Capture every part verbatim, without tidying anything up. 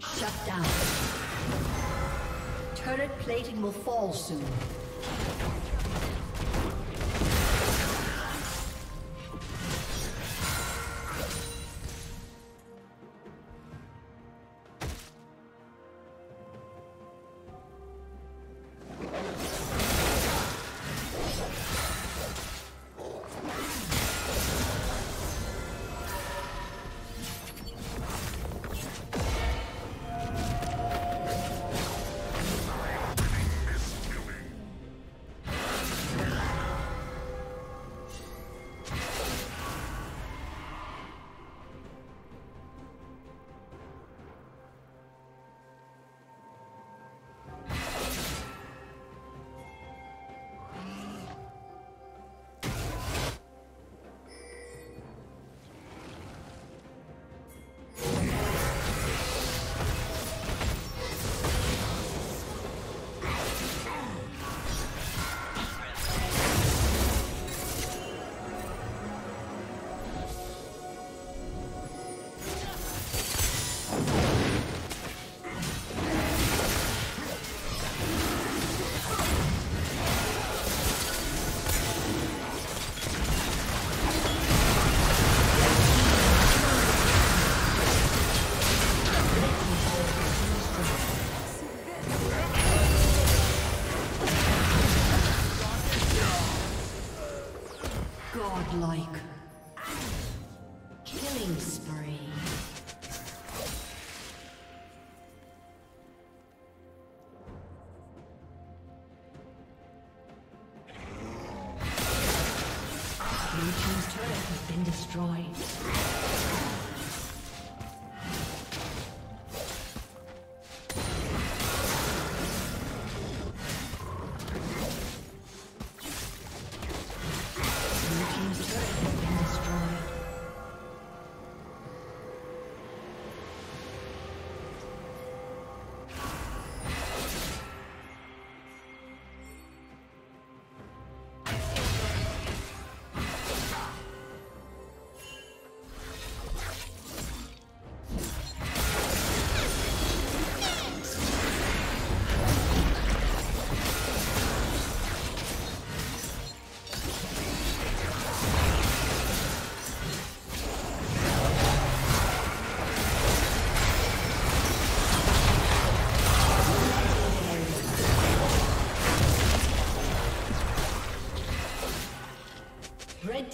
Shut down. Turret plating will fall soon. Like killing spree. Blue team's turret has been destroyed. Red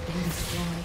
been destroyed.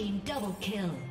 Team double kill.